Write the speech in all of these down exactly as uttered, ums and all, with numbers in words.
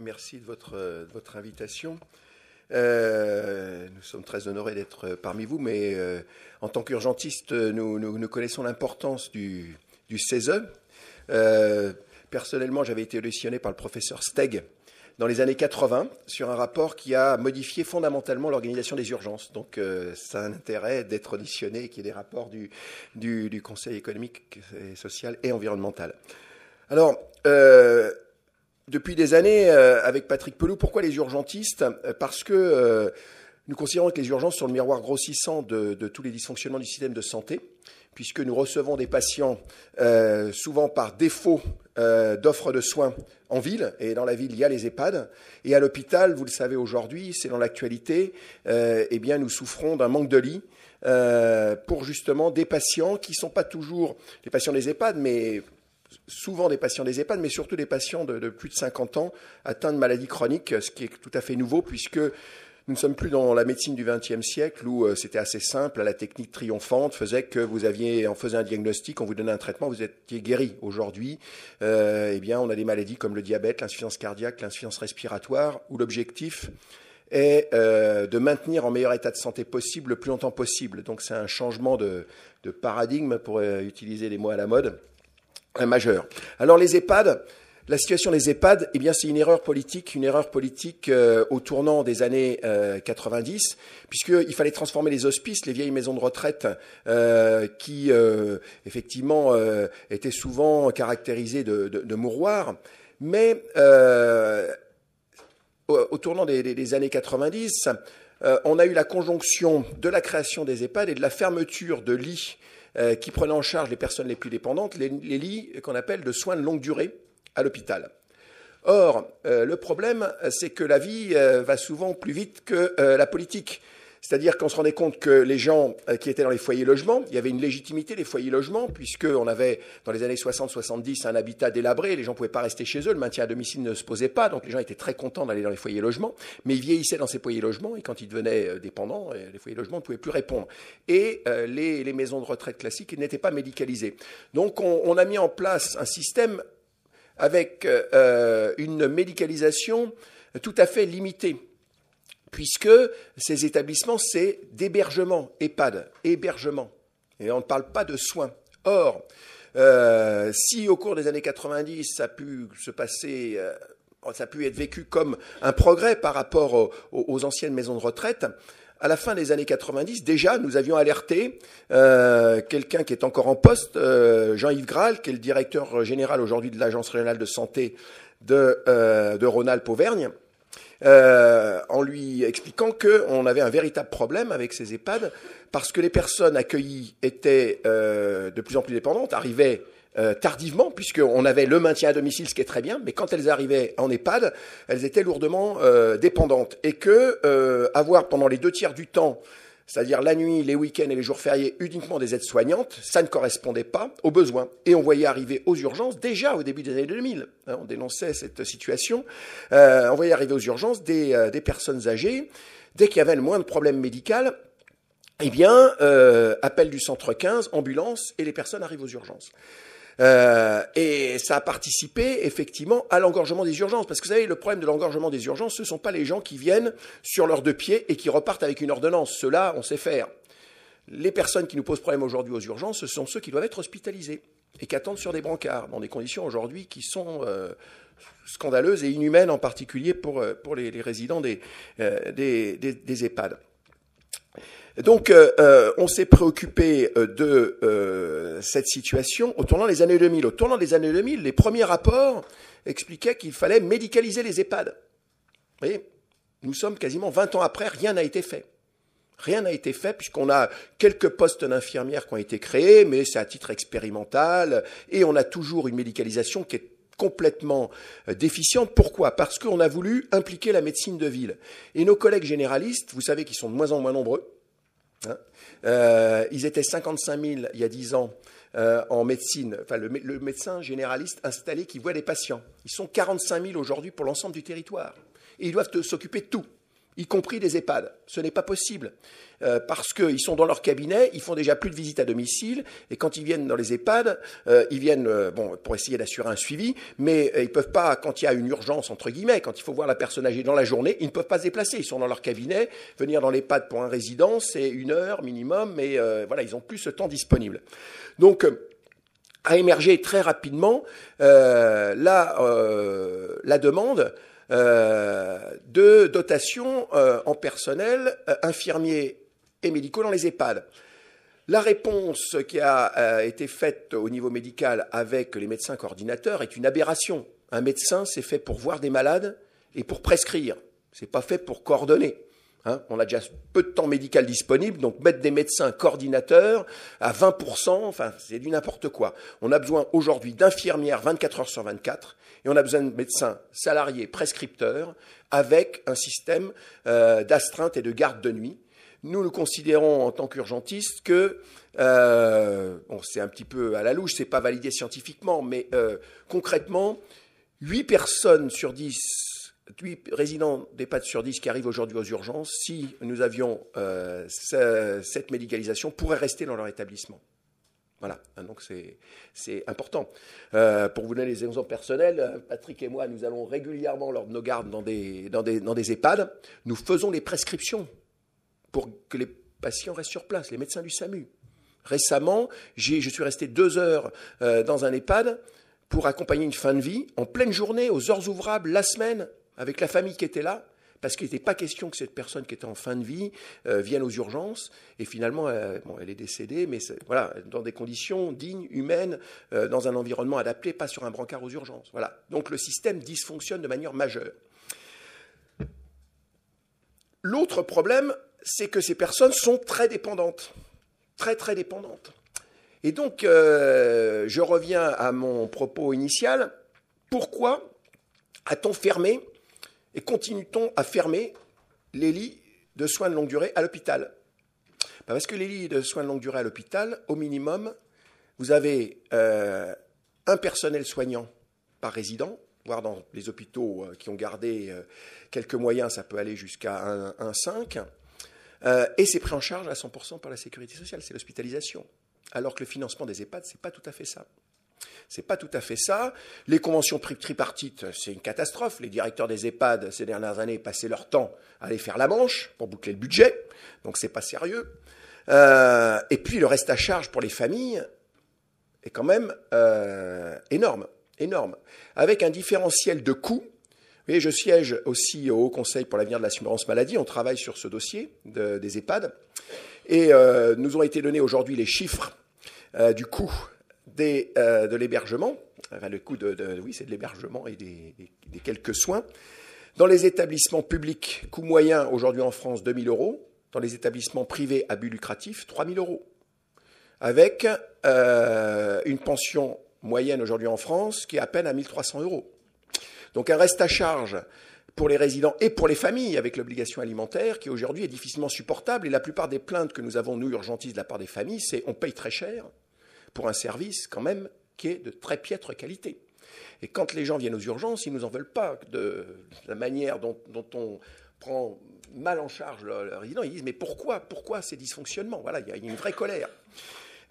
Merci de votre, de votre invitation. Euh, nous sommes très honorés d'être parmi vous, mais euh, en tant qu'urgentiste, nous, nous, nous connaissons l'importance du, du C E S E. Euh, personnellement, j'avais été auditionné par le professeur Steg dans les années quatre-vingt sur un rapport qui a modifié fondamentalement l'organisation des urgences. Donc, euh, ça a un intérêt d'être auditionné et qu'il y ait des rapports du, du, du Conseil économique, et social et environnemental. Alors, euh, depuis des années, euh, avec Patrick Pelloux, pourquoi les urgentistes? Parce que euh, nous considérons que les urgences sont le miroir grossissant de, de tous les dysfonctionnements du système de santé, puisque nous recevons des patients euh, souvent par défaut euh, d'offres de soins en ville, et dans la ville, il y a les EHPAD. Et à l'hôpital, vous le savez aujourd'hui, c'est dans l'actualité, euh, eh bien, nous souffrons d'un manque de lits euh, pour justement des patients qui ne sont pas toujours les patients des EHPAD, mais souvent des patients des EHPAD, mais surtout des patients de, de plus de cinquante ans atteints de maladies chroniques, ce qui est tout à fait nouveau puisque nous ne sommes plus dans la médecine du vingtième siècle où euh, c'était assez simple, la technique triomphante faisait que vous aviez, on faisait un diagnostic, on vous donnait un traitement, vous étiez guéri. Aujourd'hui, euh, eh bien, on a des maladies comme le diabète, l'insuffisance cardiaque, l'insuffisance respiratoire, où l'objectif est euh, de maintenir en meilleur état de santé possible le plus longtemps possible. Donc c'est un changement de, de paradigme pour euh, utiliser les mots à la mode. Majeur. Alors les EHPAD, la situation des EHPAD, eh bien c'est une erreur politique, une erreur politique euh, au tournant des années quatre-vingt-dix, puisqu'il fallait transformer les hospices, les vieilles maisons de retraite euh, qui euh, effectivement euh, étaient souvent caractérisées de, de, de mouroirs, mais euh, au, au tournant des, des, des années quatre-vingt-dix, euh, on a eu la conjonction de la création des EHPAD et de la fermeture de lits Euh, qui prenaient en charge les personnes les plus dépendantes, les, les lits qu'on appelle de soins de longue durée à l'hôpital. Or, euh, le problème, c'est que la vie euh, va souvent plus vite que euh, la politique. C'est-à-dire qu'on se rendait compte que les gens qui étaient dans les foyers logements, il y avait une légitimité des foyers logements, puisqu'on avait, dans les années soixante soixante-dix, un habitat délabré, les gens ne pouvaient pas rester chez eux, le maintien à domicile ne se posait pas, donc les gens étaient très contents d'aller dans les foyers logements, mais ils vieillissaient dans ces foyers logements, et quand ils devenaient dépendants, les foyers logements ne pouvaient plus répondre. Et euh, les, les maisons de retraite classiques n'étaient pas médicalisées. Donc on, on a mis en place un système avec euh, une médicalisation tout à fait limitée, puisque ces établissements, c'est d'hébergement, EHPAD, hébergement. Et on ne parle pas de soins. Or, euh, si au cours des années quatre-vingt-dix, ça a pu se passer, euh, ça a pu être vécu comme un progrès par rapport aux, aux anciennes maisons de retraite, à la fin des années quatre-vingt-dix, déjà, nous avions alerté euh, quelqu'un qui est encore en poste, euh, Jean-Yves Graal, qui est le directeur général aujourd'hui de l'Agence régionale de santé de, euh, de Rhône-Alpes-Auvergne, Euh, en lui expliquant qu'on avait un véritable problème avec ces EHPAD parce que les personnes accueillies étaient euh, de plus en plus dépendantes, arrivaient euh, tardivement puisqu'on avait le maintien à domicile, ce qui est très bien, mais quand elles arrivaient en EHPAD, elles étaient lourdement euh, dépendantes et que euh, avoir pendant les deux tiers du temps, c'est-à-dire la nuit, les week-ends et les jours fériés, uniquement des aides-soignantes, ça ne correspondait pas aux besoins. Et on voyait arriver aux urgences, déjà au début des années deux mille, hein, on dénonçait cette situation, euh, on voyait arriver aux urgences des, euh, des personnes âgées, dès qu'il y avait le moindre problème médical, eh bien, euh, appel du centre quinze, ambulance, et les personnes arrivent aux urgences. Euh, et ça a participé effectivement à l'engorgement des urgences, parce que vous savez, le problème de l'engorgement des urgences, ce ne sont pas les gens qui viennent sur leurs deux pieds et qui repartent avec une ordonnance. Ceux-là, on sait faire. Les personnes qui nous posent problème aujourd'hui aux urgences, ce sont ceux qui doivent être hospitalisés et qui attendent sur des brancards, dans des conditions aujourd'hui qui sont euh, scandaleuses et inhumaines, en particulier pour, pour les, les résidents des, euh, des, des, des EHPAD. Donc, euh, on s'est préoccupé de euh, cette situation au tournant des années deux mille. Au tournant des années deux mille, les premiers rapports expliquaient qu'il fallait médicaliser les EHPAD. Vous voyez, nous sommes quasiment vingt ans après, rien n'a été fait. Rien n'a été fait puisqu'on a quelques postes d'infirmières qui ont été créés, mais c'est à titre expérimental et on a toujours une médicalisation qui est complètement déficiente. Pourquoi? Parce qu'on a voulu impliquer la médecine de ville. Et nos collègues généralistes, vous savez qu'ils sont de moins en moins nombreux. Hein euh, ils étaient cinquante-cinq mille il y a dix ans euh, en médecine, enfin le, le médecin généraliste installé qui voit les patients. Ils sont quarante-cinq mille aujourd'hui pour l'ensemble du territoire. Et ils doivent s'occuper de tout. y compris les EHPAD. Ce n'est pas possible euh, parce qu'ils sont dans leur cabinet, ils font déjà plus de visites à domicile et quand ils viennent dans les EHPAD, euh, ils viennent euh, bon, pour essayer d'assurer un suivi, mais euh, ils ne peuvent pas, quand il y a une urgence, entre guillemets, quand il faut voir la personne âgée dans la journée, ils ne peuvent pas se déplacer. Ils sont dans leur cabinet, venir dans l'EHPAD pour un résident, c'est une heure minimum, mais euh, voilà, ils n'ont plus ce temps disponible. Donc, euh, a émergé très rapidement euh, la, euh, la demande euh, de dotation euh, en personnel euh, infirmier et médicaux dans les EHPAD. La réponse qui a euh, été faite au niveau médical avec les médecins coordinateurs est une aberration. Un médecin, c'est fait pour voir des malades et pour prescrire. C'est pas fait pour coordonner. Hein, on a déjà peu de temps médical disponible, donc mettre des médecins coordinateurs à vingt pour cent, enfin, c'est du n'importe quoi. On a besoin aujourd'hui d'infirmières vingt-quatre heures sur vingt-quatre et on a besoin de médecins salariés prescripteurs avec un système euh, d'astreinte et de garde de nuit. Nous, nous considérons en tant qu'urgentistes que, euh, bon, c'est un petit peu à la louche, c'est pas validé scientifiquement, mais euh, concrètement, huit personnes sur dix... huit résidents d'EHPAD sur dix qui arrivent aujourd'hui aux urgences, si nous avions euh, ce, cette médicalisation, pourraient rester dans leur établissement. Voilà, donc c'est important. Euh, pour vous donner les exemples personnels, Patrick et moi, nous allons régulièrement lors de nos gardes dans des, dans des, dans des EHPAD. Nous faisons les prescriptions pour que les patients restent sur place, les médecins du SAMU. Récemment, je suis resté deux heures euh, dans un EHPAD pour accompagner une fin de vie en pleine journée, aux heures ouvrables, la semaine, avec la famille qui était là, parce qu'il n'était pas question que cette personne qui était en fin de vie euh, vienne aux urgences. Et finalement, euh, bon, elle est décédée, mais voilà, dans des conditions dignes, humaines, euh, dans un environnement adapté, pas sur un brancard aux urgences. Voilà. Donc le système dysfonctionne de manière majeure. L'autre problème, c'est que ces personnes sont très dépendantes. Très, très dépendantes. Et donc, euh, je reviens à mon propos initial. Pourquoi a-t-on fermé et continue-t-on à fermer les lits de soins de longue durée à l'hôpital? Parce que les lits de soins de longue durée à l'hôpital, au minimum, vous avez euh, un personnel soignant par résident, voire dans les hôpitaux euh, qui ont gardé euh, quelques moyens, ça peut aller jusqu'à un virgule cinq, euh, et c'est pris en charge à cent pour cent par la sécurité sociale, c'est l'hospitalisation. Alors que le financement des EHPAD, ce n'est pas tout à fait ça. C'est pas tout à fait ça. Les conventions tripartites, c'est une catastrophe. Les directeurs des EHPAD, ces dernières années, passaient leur temps à aller faire la manche pour boucler le budget. Donc, c'est pas sérieux. Euh, et puis, le reste à charge pour les familles est quand même euh, énorme, énorme. Avec un différentiel de coûts. Vous voyez, je siège aussi au Haut Conseil pour l'avenir de l'assurance maladie. On travaille sur ce dossier de, des EHPAD. Et euh, nous ont été donnés aujourd'hui les chiffres euh, du coût Des, euh, de l'hébergement, enfin le coût de, de oui, c'est de l'hébergement et des, des, des quelques soins. Dans les établissements publics, coût moyen aujourd'hui en France, deux mille euros. Dans les établissements privés à but lucratif, trois mille euros. Avec euh, une pension moyenne aujourd'hui en France qui est à peine à mille trois cents euros. Donc un reste à charge pour les résidents et pour les familles avec l'obligation alimentaire qui aujourd'hui est difficilement supportable. Et la plupart des plaintes que nous avons, nous, urgentistes, de la part des familles, c'est on paye très cher pour un service quand même qui est de très piètre qualité. Et quand les gens viennent aux urgences, ils ne nous en veulent pas de la manière dont, dont on prend mal en charge le, le résident. Ils disent mais pourquoi, pourquoi ces dysfonctionnements? Voilà, il y a une vraie colère.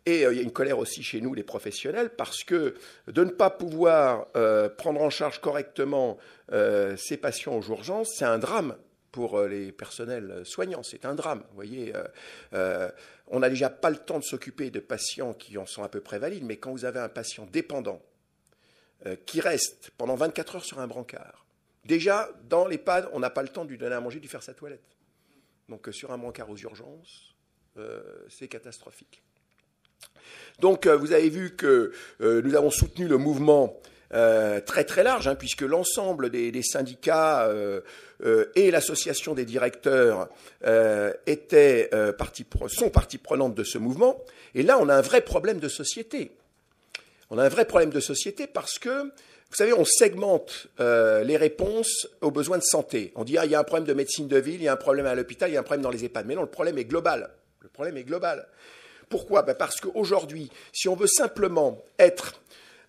Et euh, il y a une colère aussi chez nous, les professionnels, parce que de ne pas pouvoir euh, prendre en charge correctement euh, ces patients aux urgences, c'est un drame pour les personnels soignants. C'est un drame, vous voyez. Euh, euh, on n'a déjà pas le temps de s'occuper de patients qui en sont à peu près valides, mais quand vous avez un patient dépendant euh, qui reste pendant vingt-quatre heures sur un brancard, déjà, dans l'EHPAD, on n'a pas le temps de lui donner à manger, de lui faire sa toilette. Donc, euh, sur un brancard aux urgences, euh, c'est catastrophique. Donc, euh, vous avez vu que euh, nous avons soutenu le mouvement Euh, très très large, hein, puisque l'ensemble des, des syndicats euh, euh, et l'association des directeurs euh, étaient, euh, partie, sont partie prenante de ce mouvement. Et là, on a un vrai problème de société. On a un vrai problème de société parce que, vous savez, on segmente euh, les réponses aux besoins de santé. On dit, ah, il y a un problème de médecine de ville, il y a un problème à l'hôpital, il y a un problème dans les EHPAD. Mais non, le problème est global. Le problème est global. Pourquoi? Ben parce qu'aujourd'hui, si on veut simplement être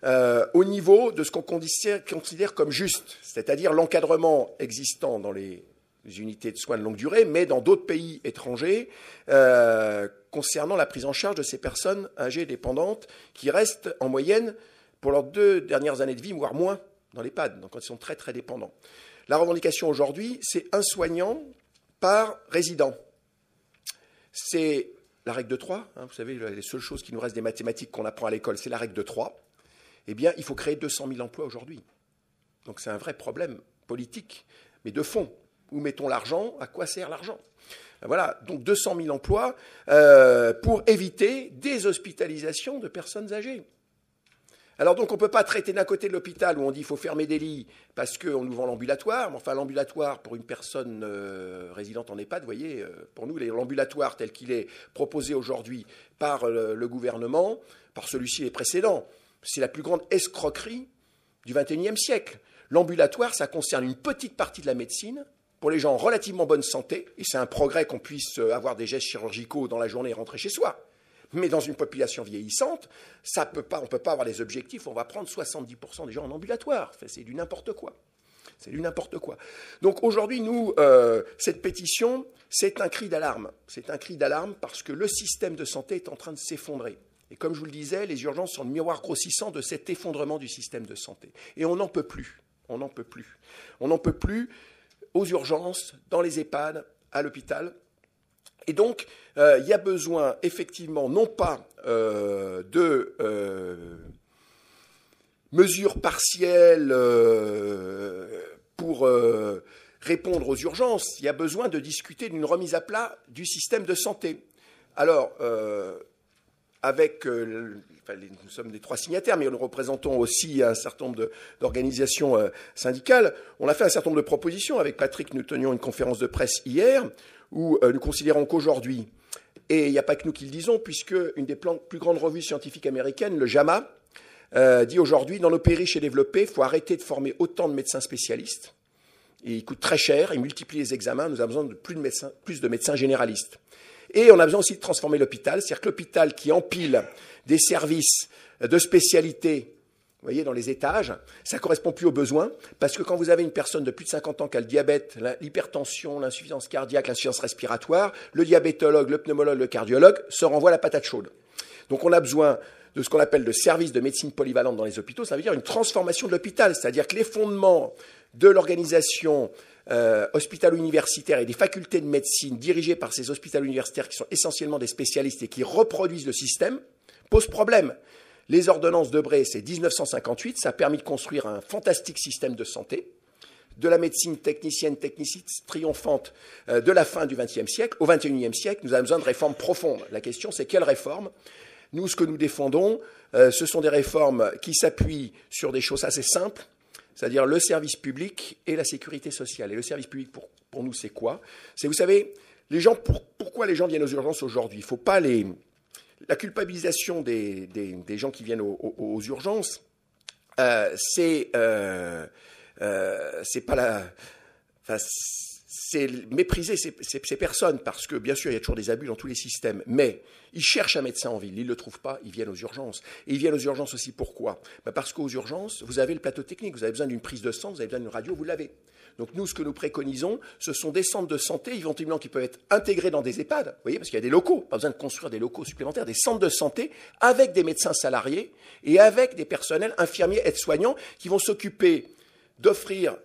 Euh, au niveau de ce qu'on considère, considère comme juste, c'est-à-dire l'encadrement existant dans les unités de soins de longue durée, mais dans d'autres pays étrangers, euh, concernant la prise en charge de ces personnes âgées dépendantes qui restent en moyenne pour leurs deux dernières années de vie, voire moins, dans l'EHPAD, donc quand ils sont très très dépendants. La revendication aujourd'hui, c'est un soignant par résident. C'est la règle de trois, hein, vous savez, les seules choses qui nous restent des mathématiques qu'on apprend à l'école, c'est la règle de trois. Eh bien, il faut créer deux cent mille emplois aujourd'hui. Donc c'est un vrai problème politique, mais de fond. Où mettons l'argent? À quoi sert l'argent? Voilà, donc deux cent mille emplois euh, pour éviter des hospitalisations de personnes âgées. Alors donc on ne peut pas traiter d'un côté de l'hôpital où on dit qu'il faut fermer des lits parce qu'on nous vend l'ambulatoire. Mais enfin l'ambulatoire pour une personne euh, résidente en EHPAD, vous voyez, euh, pour nous l'ambulatoire tel qu'il est proposé aujourd'hui par euh, le gouvernement, par celui-ci et les précédents, c'est la plus grande escroquerie du vingt et unième siècle. L'ambulatoire, ça concerne une petite partie de la médecine, pour les gens en relativement bonne santé, et c'est un progrès qu'on puisse avoir des gestes chirurgicaux dans la journée et rentrer chez soi. Mais dans une population vieillissante, ça peut pas, on ne peut pas avoir les objectifs, on va prendre soixante-dix pour cent des gens en ambulatoire. Enfin, c'est du n'importe quoi. C'est du n'importe quoi. Donc aujourd'hui, nous, euh, cette pétition, c'est un cri d'alarme. C'est un cri d'alarme parce que le système de santé est en train de s'effondrer. Et comme je vous le disais, les urgences sont le miroir grossissant de cet effondrement du système de santé. Et on n'en peut plus. On n'en peut plus. On n'en peut plus. Aux urgences, dans les EHPAD, à l'hôpital. Et donc, euh, il y a besoin, effectivement, non pas euh, de euh, mesures partielles euh, pour euh, répondre aux urgences, il y a besoin de discuter d'une remise à plat du système de santé. Alors, euh, avec, euh, enfin, les, nous sommes des trois signataires, mais nous représentons aussi un certain nombre d'organisations euh, syndicales. On a fait un certain nombre de propositions. Avec Patrick, nous tenions une conférence de presse hier où euh, nous considérons qu'aujourd'hui, et il n'y a pas que nous qui le disons, puisque une des plus grandes revues scientifiques américaines, le JAMA, euh, dit aujourd'hui, dans nos pays riches et développés, il faut arrêter de former autant de médecins spécialistes. Et ils coûtent très cher, ils multiplient les examens, nous avons besoin de plus de médecins, plus de médecins généralistes. Et on a besoin aussi de transformer l'hôpital, c'est-à-dire que l'hôpital qui empile des services de spécialité, vous voyez, dans les étages, ça ne correspond plus aux besoins, parce que quand vous avez une personne de plus de cinquante ans qui a le diabète, l'hypertension, l'insuffisance cardiaque, l'insuffisance respiratoire, le diabétologue, le pneumologue, le cardiologue se renvoie la patate chaude. Donc on a besoin de ce qu'on appelle le service de médecine polyvalente dans les hôpitaux, ça veut dire une transformation de l'hôpital, c'est-à-dire que les fondements de l'organisation Euh, hospitalo-universitaires et des facultés de médecine dirigées par ces hospitalo-universitaires qui sont essentiellement des spécialistes et qui reproduisent le système, posent problème. Les ordonnances de Bré, c'est mille neuf cent cinquante-huit, ça a permis de construire un fantastique système de santé, de la médecine technicienne, techniciste, triomphante euh, de la fin du vingtième siècle. Au vingt et unième siècle, nous avons besoin de réformes profondes. La question, c'est quelles réformes? Nous, ce que nous défendons, euh, ce sont des réformes qui s'appuient sur des choses assez simples, c'est-à-dire le service public et la sécurité sociale. Et le service public, pour, pour nous, c'est quoi? C'est, vous savez, les gens, pour, pourquoi les gens viennent aux urgences aujourd'hui? Il ne faut pas les... La culpabilisation des, des, des gens qui viennent aux, aux, aux urgences, euh, c'est euh, euh, pas la... Enfin, c'est mépriser ces, ces, ces personnes, parce que, bien sûr, il y a toujours des abus dans tous les systèmes, mais ils cherchent un médecin en ville, ils ne le trouvent pas, ils viennent aux urgences. Et ils viennent aux urgences aussi, pourquoi? Ben parce qu'aux urgences, vous avez le plateau technique, vous avez besoin d'une prise de sang, vous avez besoin d'une radio, vous l'avez. Donc nous, ce que nous préconisons, ce sont des centres de santé, éventuellement, qui peuvent être intégrés dans des EHPAD, vous voyez, parce qu'il y a des locaux, pas besoin de construire des locaux supplémentaires, des centres de santé avec des médecins salariés et avec des personnels infirmiers, aides-soignants, qui vont s'occuper d'offrir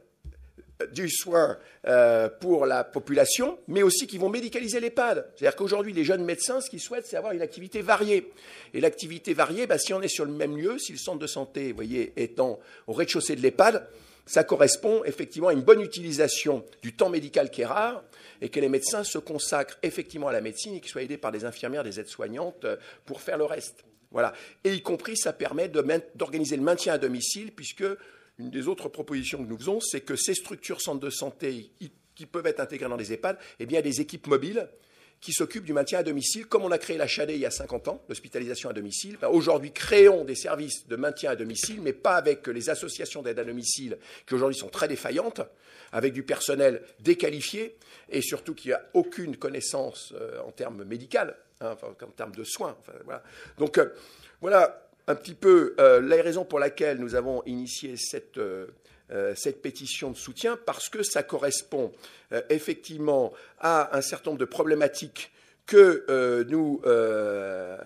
du soin euh, pour la population, mais aussi qui vont médicaliser l'EHPAD. C'est-à-dire qu'aujourd'hui, les jeunes médecins, ce qu'ils souhaitent, c'est avoir une activité variée. Et l'activité variée, bah, si on est sur le même lieu, si le centre de santé, vous voyez, étant au rez-de-chaussée de l'EHPAD, ça correspond effectivement à une bonne utilisation du temps médical qui est rare et que les médecins se consacrent effectivement à la médecine et qu'ils soient aidés par des infirmières, des aides-soignantes pour faire le reste. Voilà. Et y compris, ça permet d'organiser le maintien à domicile puisque une des autres propositions que nous faisons, c'est que ces structures centres de santé qui peuvent être intégrées dans les EHPAD, eh bien, il y a des équipes mobiles qui s'occupent du maintien à domicile. Comme on a créé la CHALET il y a cinquante ans, l'hospitalisation à domicile, ben aujourd'hui, créons des services de maintien à domicile, mais pas avec les associations d'aide à domicile qui aujourd'hui sont très défaillantes, avec du personnel déqualifié et surtout qui n'a aucune connaissance euh, en termes médicaux, hein, enfin, en termes de soins. Enfin, voilà. Donc, euh, voilà un petit peu euh, la raison pour laquelle nous avons initié cette euh, euh, cette pétition de soutien parce que ça correspond euh, effectivement à un certain nombre de problématiques que euh, nous, euh,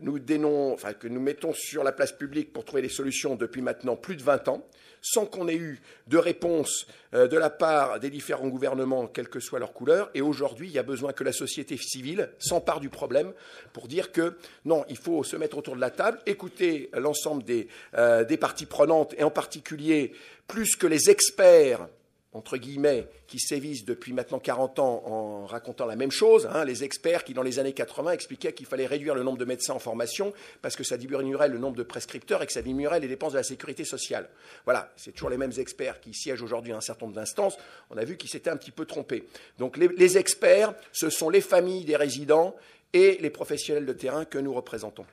nous dénons, enfin, que nous mettons sur la place publique pour trouver des solutions depuis maintenant plus de vingt ans, sans qu'on ait eu de réponse euh, de la part des différents gouvernements, quelle que soit leur couleur. Et aujourd'hui, il y a besoin que la société civile s'empare du problème pour dire que non, il faut se mettre autour de la table, écouter l'ensemble des, euh, des parties prenantes, et en particulier, plus que les experts, entre guillemets, qui sévissent depuis maintenant quarante ans en racontant la même chose, hein, les experts qui, dans les années quatre-vingt, expliquaient qu'il fallait réduire le nombre de médecins en formation parce que ça diminuerait le nombre de prescripteurs et que ça diminuerait les dépenses de la sécurité sociale. Voilà, c'est toujours les mêmes experts qui siègent aujourd'hui à un certain nombre d'instances. On a vu qu'ils s'étaient un petit peu trompés. Donc les, les experts, ce sont les familles des résidents et les professionnels de terrain que nous représentons.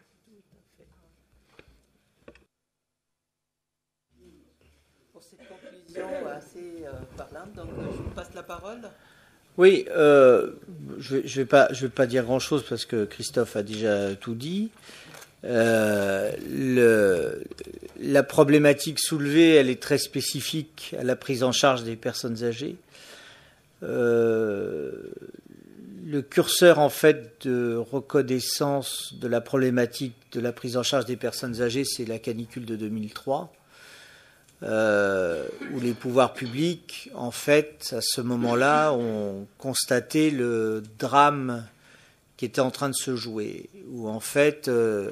Assez parlante, donc je vous passe la parole. Oui, euh, je ne vais, je vais pas, je vais pas dire grand-chose parce que Christophe a déjà tout dit. Euh, le, la problématique soulevée, elle est très spécifique à la prise en charge des personnes âgées. Euh, le curseur, en fait, de reconnaissance de la problématique de la prise en charge des personnes âgées, c'est la canicule de deux mille trois. Euh, où les pouvoirs publics, en fait, à ce moment-là, ont constaté le drame qui était en train de se jouer, où en fait, euh,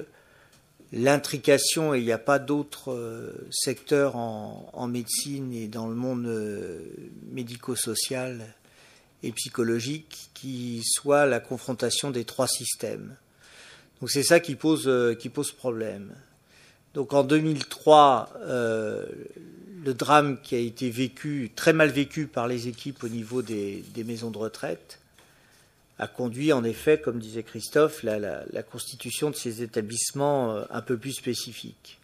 l'intrication, et il n'y a pas d'autres euh, secteurs en, en médecine et dans le monde euh, médico-social et psychologique, qui soit la confrontation des trois systèmes. Donc c'est ça qui pose, euh, qui pose problème. Donc en deux mille trois, euh, le drame qui a été vécu, très mal vécu par les équipes au niveau des, des maisons de retraite, a conduit en effet, comme disait Christophe, la, la, la constitution de ces établissements un peu plus spécifiques.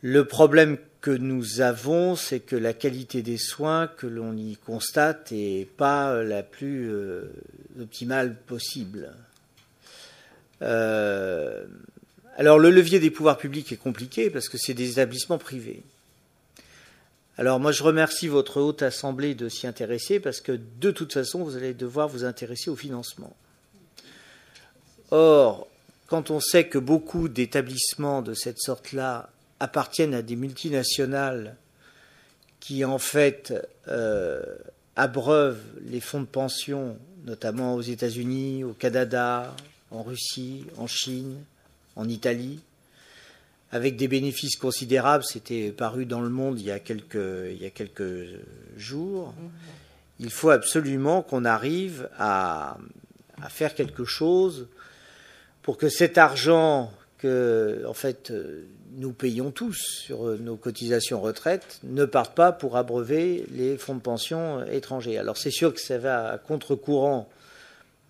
Le problème que nous avons, c'est que la qualité des soins que l'on y constate n'est pas la plus euh, optimale possible. Euh... Alors, le levier des pouvoirs publics est compliqué parce que c'est des établissements privés. Alors, moi, je remercie votre Haute Assemblée de s'y intéresser parce que, de toute façon, vous allez devoir vous intéresser au financement. Or, quand on sait que beaucoup d'établissements de cette sorte-là appartiennent à des multinationales qui, en fait, euh, abreuvent les fonds de pension, notamment aux États-Unis, au Canada, en Russie, en Chine, en Italie, avec des bénéfices considérables. C'était paru dans Le Monde il y a quelques, il y a quelques jours. Il faut absolument qu'on arrive à, à faire quelque chose pour que cet argent que, en fait, nous payons tous sur nos cotisations retraite ne parte pas pour abreuver les fonds de pension étrangers. Alors c'est sûr que ça va à contre-courant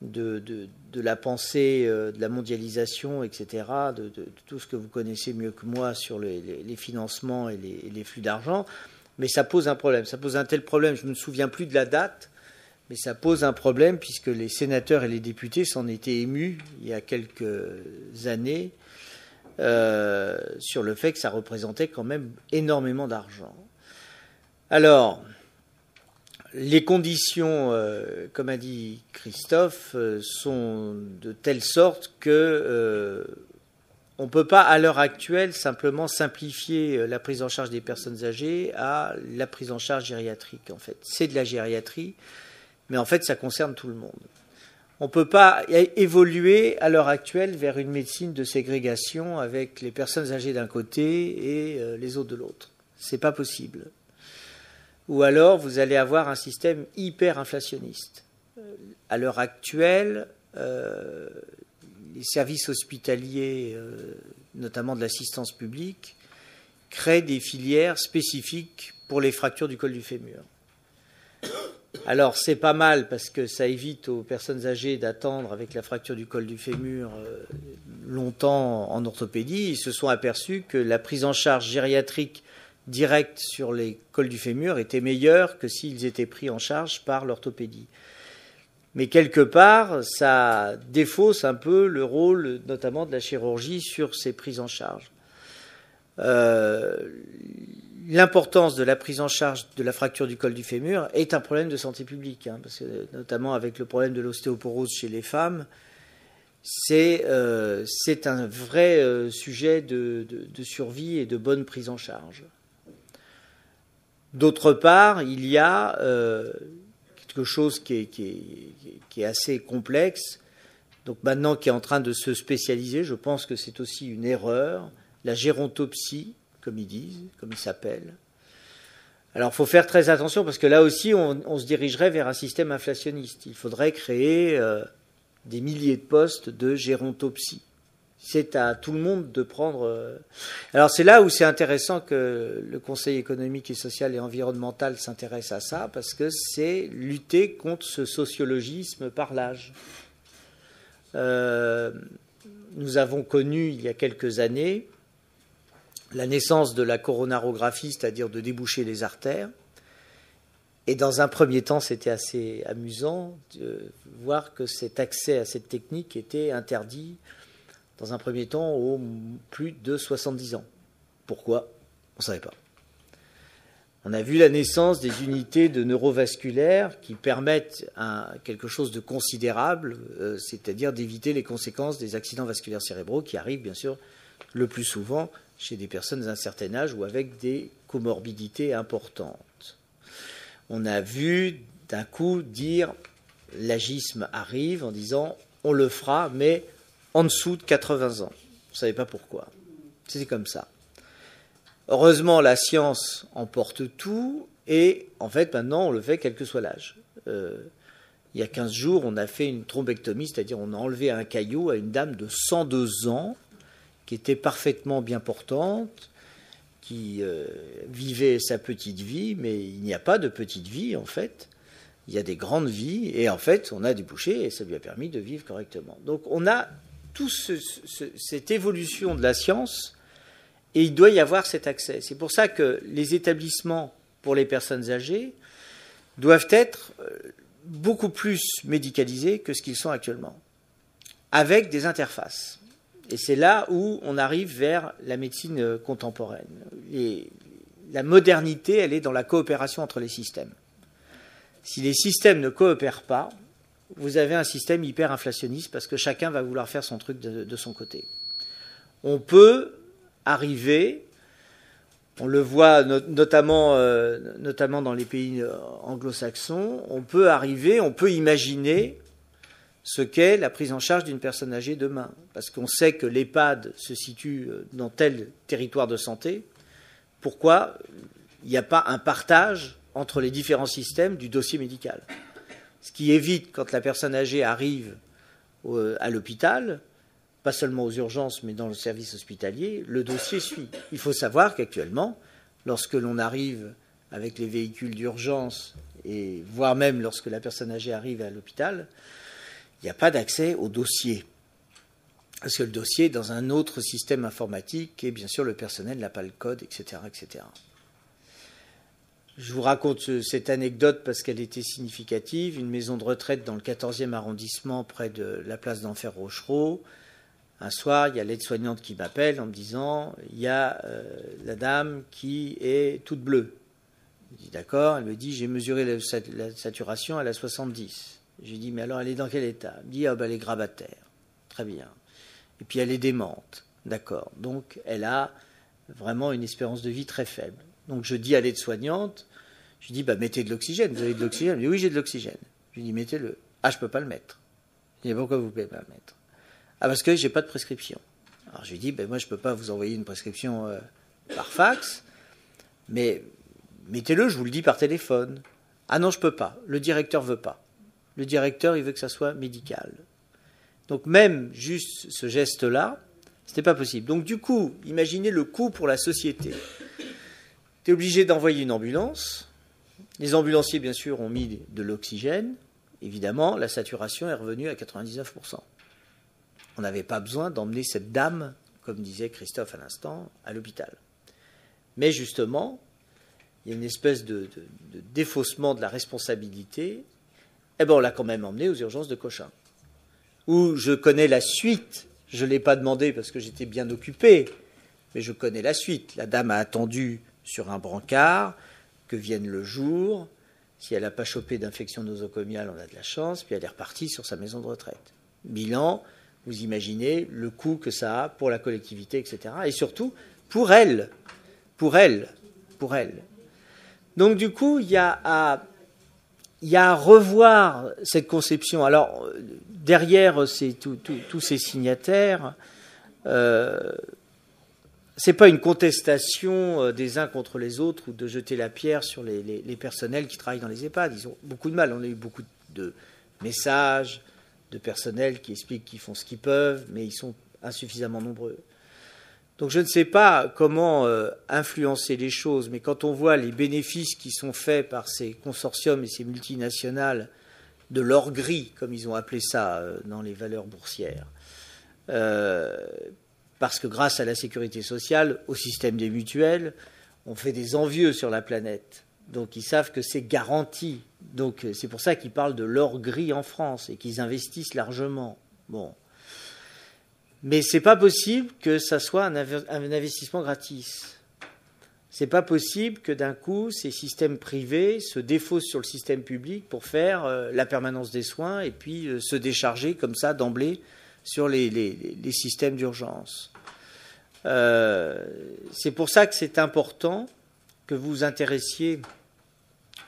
De, de, de la pensée, euh, de la mondialisation, et cetera, de, de, de tout ce que vous connaissez mieux que moi sur les, les, les financements et les, et les flux d'argent, mais ça pose un problème. Ça pose un tel problème, je ne me souviens plus de la date, mais ça pose un problème puisque les sénateurs et les députés s'en étaient émus il y a quelques années euh, sur le fait que ça représentait quand même énormément d'argent. Alors... les conditions, euh, comme a dit Christophe, euh, sont de telle sorte que euh, on ne peut pas, à l'heure actuelle, simplement simplifier la prise en charge des personnes âgées à la prise en charge gériatrique, en fait. C'est de la gériatrie, mais en fait, ça concerne tout le monde. On ne peut pas évoluer, à l'heure actuelle, vers une médecine de ségrégation avec les personnes âgées d'un côté et euh, les autres de l'autre. Ce n'est pas possible. Ou alors, vous allez avoir un système hyper inflationniste. À l'heure actuelle, euh, les services hospitaliers, euh, notamment de l'assistance publique, créent des filières spécifiques pour les fractures du col du fémur. Alors, c'est pas mal parce que ça évite aux personnes âgées d'attendre avec la fracture du col du fémur euh, longtemps en orthopédie. Ils se sont aperçus que la prise en charge gériatrique direct sur les cols du fémur étaient meilleurs que s'ils étaient pris en charge par l'orthopédie. Mais quelque part, ça défausse un peu le rôle notamment de la chirurgie sur ces prises en charge. Euh, l'importance de la prise en charge de la fracture du col du fémur est un problème de santé publique, hein, parce que notamment avec le problème de l'ostéoporose chez les femmes, c'est euh, c'est un vrai euh, sujet de, de, de survie et de bonne prise en charge. D'autre part, il y a euh, quelque chose qui est, qui, est, qui est assez complexe, donc maintenant qui est en train de se spécialiser. Je pense que c'est aussi une erreur, la gérontopsie, comme ils disent, comme ils s'appellent. Alors, il faut faire très attention, parce que là aussi, on, on se dirigerait vers un système inflationniste. Il faudrait créer euh, des milliers de postes de gérontopsie. C'est à tout le monde de prendre... Alors, c'est là où c'est intéressant que le Conseil économique et social et environnemental s'intéresse à ça, parce que c'est lutter contre ce sociologisme par l'âge. Euh, nous avons connu, il y a quelques années, la naissance de la coronarographie, c'est-à-dire de déboucher les artères. Et dans un premier temps, c'était assez amusant de voir que cet accès à cette technique était interdit, dans un premier temps, aux plus de soixante-dix ans. Pourquoi? On ne savait pas. On a vu la naissance des unités de neurovasculaires qui permettent un, quelque chose de considérable, euh, c'est-à-dire d'éviter les conséquences des accidents vasculaires cérébraux qui arrivent, bien sûr, le plus souvent chez des personnes d'un certain âge ou avec des comorbidités importantes. On a vu d'un coup dire, l'agisme arrive en disant on le fera, mais en dessous de quatre-vingts ans. On ne savait pas pourquoi. C'était comme ça. Heureusement, la science emporte tout et en fait, maintenant, on le fait quel que soit l'âge. Euh, il y a quinze jours, on a fait une thrombectomie, c'est-à-dire on a enlevé un caillot à une dame de cent deux ans qui était parfaitement bien portante, qui euh, vivait sa petite vie, mais il n'y a pas de petite vie, en fait. Il y a des grandes vies, et en fait, on a débouché, et ça lui a permis de vivre correctement. Donc, on a toute ce, ce, cette évolution de la science, et il doit y avoir cet accès. C'est pour ça que les établissements pour les personnes âgées doivent être beaucoup plus médicalisés que ce qu'ils sont actuellement, avec des interfaces. Et c'est là où on arrive vers la médecine contemporaine. Et la modernité, elle est dans la coopération entre les systèmes. Si les systèmes ne coopèrent pas, vous avez un système hyper inflationniste parce que chacun va vouloir faire son truc de, de son côté. On peut arriver, on le voit not- notamment, euh, notamment dans les pays anglo-saxons, on peut arriver, on peut imaginer ce qu'est la prise en charge d'une personne âgée demain. Parce qu'on sait que l'EHPAD se situe dans tel territoire de santé. Pourquoi il n'y a pas un partage entre les différents systèmes du dossier médical? Ce qui évite, quand la personne âgée arrive au, à l'hôpital, pas seulement aux urgences, mais dans le service hospitalier, le dossier suit. Il faut savoir qu'actuellement, lorsque l'on arrive avec les véhicules d'urgence, et voire même lorsque la personne âgée arrive à l'hôpital, il n'y a pas d'accès au dossier, parce que le dossier est dans un autre système informatique et bien sûr le personnel n'a pas le code, et cetera, et cetera. Je vous raconte cette anecdote parce qu'elle était significative. Une maison de retraite dans le quatorzième arrondissement près de la place d'Enfer-Rochereau. Un soir, il y a l'aide-soignante qui m'appelle en me disant « il y a euh, la dame qui est toute bleue ». Je dis « d'accord ». Elle me dit « j'ai mesuré la, la saturation, elle a soixante-dix ». J'ai dit, mais alors elle est dans quel état? Il me dit, ah ben, elle est grabataire. Très bien. Et puis elle est démente. D'accord. Donc elle a vraiment une espérance de vie très faible. Donc je dis à l'aide-soignante, je lui dis, bah, mettez de l'oxygène. Vous avez de l'oxygène? Elle me dit, oui, j'ai de l'oxygène. Je lui dis, mettez-le. Ah, je ne peux pas le mettre. Je lui dis, pourquoi vous ne pouvez pas le mettre? Ah, parce que je n'ai pas de prescription. Alors je lui dis, bah, moi je ne peux pas vous envoyer une prescription euh, par fax, mais mettez-le, je vous le dis par téléphone. Ah non, je ne peux pas. Le directeur ne veut pas. Le directeur, il veut que ça soit médical. Donc même juste ce geste-là, ce n'était pas possible. Donc du coup, imaginez le coût pour la société. Tu es obligé d'envoyer une ambulance. Les ambulanciers, bien sûr, ont mis de l'oxygène. Évidemment, la saturation est revenue à quatre-vingt-dix-neuf pour cent. On n'avait pas besoin d'emmener cette dame, comme disait Christophe à l'instant, à l'hôpital. Mais justement, il y a une espèce de, de, de défaussement de la responsabilité. Eh bien, on l'a quand même emmené aux urgences de Cochin, où je connais la suite. Je ne l'ai pas demandé parce que j'étais bien occupé, mais je connais la suite. La dame a attendu sur un brancard, que vienne le jour. Si elle n'a pas chopé d'infection nosocomiale, on a de la chance, puis elle est repartie sur sa maison de retraite. Bilan, vous imaginez le coût que ça a pour la collectivité, et cetera. Et surtout, pour elle, pour elle, pour elle. Donc du coup, il y a à, il y a à revoir cette conception. Alors, derrière ces, tout, tout, tous ces signataires, euh, ce n'est pas une contestation des uns contre les autres ou de jeter la pierre sur les, les, les personnels qui travaillent dans les EHPAD. Ils ont beaucoup de mal. On a eu beaucoup de messages de personnels qui expliquent qu'ils font ce qu'ils peuvent, mais ils sont insuffisamment nombreux. Donc je ne sais pas comment euh, influencer les choses, mais quand on voit les bénéfices qui sont faits par ces consortiums et ces multinationales de l'or gris, comme ils ont appelé ça euh, dans les valeurs boursières, euh, parce que grâce à la sécurité sociale, au système des mutuelles, on fait des envieux sur la planète. Donc ils savent que c'est garanti. Donc c'est pour ça qu'ils parlent de l'or gris en France et qu'ils investissent largement. Bon. Mais ce n'est pas possible que ça soit un investissement gratis. Ce n'est pas possible que d'un coup, ces systèmes privés se défaussent sur le système public pour faire la permanence des soins et puis se décharger comme ça d'emblée sur les, les, les systèmes d'urgence. Euh, c'est pour ça que c'est important que vous vous intéressiez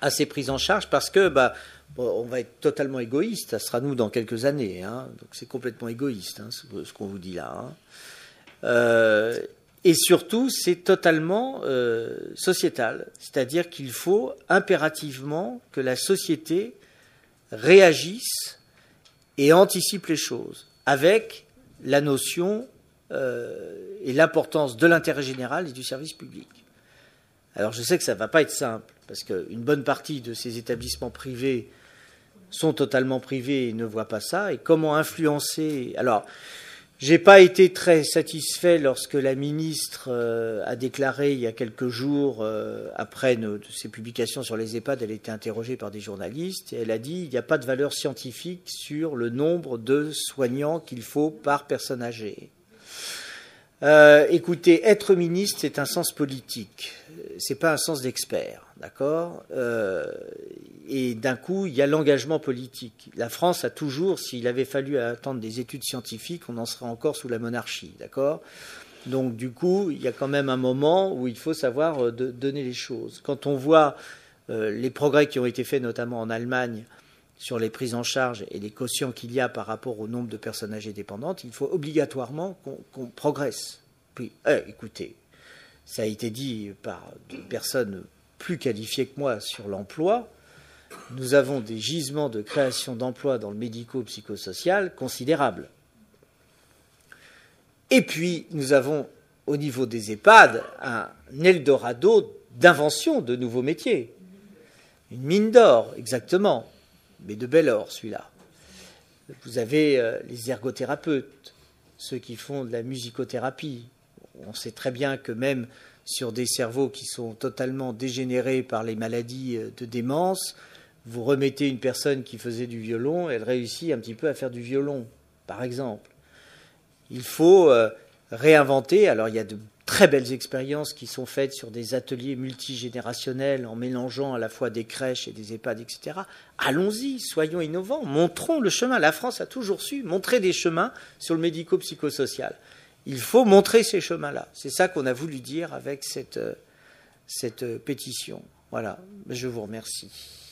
à ces prises en charge, parce que bah, bon, on va être totalement égoïste, ça sera nous dans quelques années, hein, donc c'est complètement égoïste hein, ce qu'on vous dit là. Hein. Euh, et surtout, c'est totalement euh, sociétal, c'est-à-dire qu'il faut impérativement que la société réagisse et anticipe les choses, avec la notion euh, et l'importance de l'intérêt général et du service public. Alors je sais que ça ne va pas être simple, parce qu'une bonne partie de ces établissements privés sont totalement privés et ne voient pas ça. Et comment influencer? Alors, je n'ai pas été très satisfait lorsque la ministre euh, a déclaré il y a quelques jours, euh, après nos, ses publications sur les EHPAD, elle a été interrogée par des journalistes, et elle a dit il n'y a pas de valeur scientifique sur le nombre de soignants qu'il faut par personne âgée. Euh, écoutez, être ministre, c'est un sens politique, c'est pas un sens d'expert, d'accord euh, et d'un coup, il y a l'engagement politique. La France a toujours, s'il avait fallu attendre des études scientifiques, on en serait encore sous la monarchie, d'accord? Donc du coup, il y a quand même un moment où il faut savoir euh, de, donner les choses. Quand on voit euh, les progrès qui ont été faits, notamment en Allemagne, sur les prises en charge et les quotients qu'il y a par rapport au nombre de personnes âgées dépendantes, il faut obligatoirement qu'on qu'on progresse. Puis, euh, écoutez, ça a été dit par des personnes plus qualifiées que moi sur l'emploi. Nous avons des gisements de création d'emplois dans le médico-psychosocial considérables. Et puis, nous avons, au niveau des EHPAD, un Eldorado d'invention de nouveaux métiers. Une mine d'or, exactement. Mais de bel or, celui-là. Vous avez euh, les ergothérapeutes, ceux qui font de la musicothérapie. On sait très bien que même sur des cerveaux qui sont totalement dégénérés par les maladies de démence, vous remettez une personne qui faisait du violon, elle réussit un petit peu à faire du violon, par exemple. Il faut euh, réinventer. Alors, il y a de très belles expériences qui sont faites sur des ateliers multigénérationnels en mélangeant à la fois des crèches et des EHPAD, et cetera. Allons-y, soyons innovants, montrons le chemin. La France a toujours su montrer des chemins sur le médico-psychosocial. Il faut montrer ces chemins-là. C'est ça qu'on a voulu dire avec cette, cette pétition. Voilà, je vous remercie.